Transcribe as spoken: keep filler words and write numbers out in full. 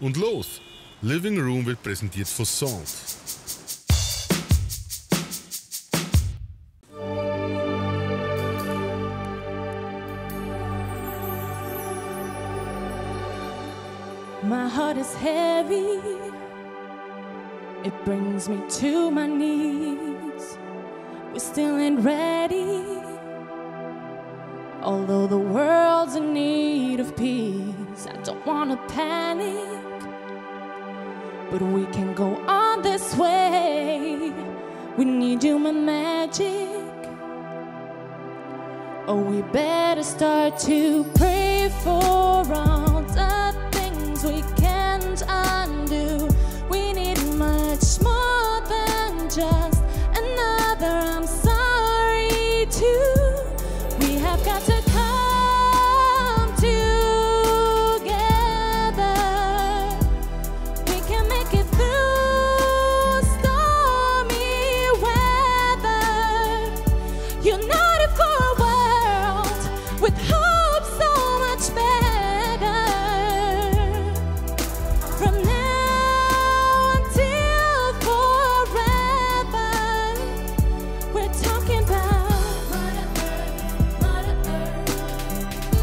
Und los! Living Room wird präsentiert von Sond. My heart is heavy, it brings me to my knees. We still ain't ready, although the world's in need of peace. I don't wanna panic, but we can go on this way. We need human magic. Oh, we better start to pray for all the things we can.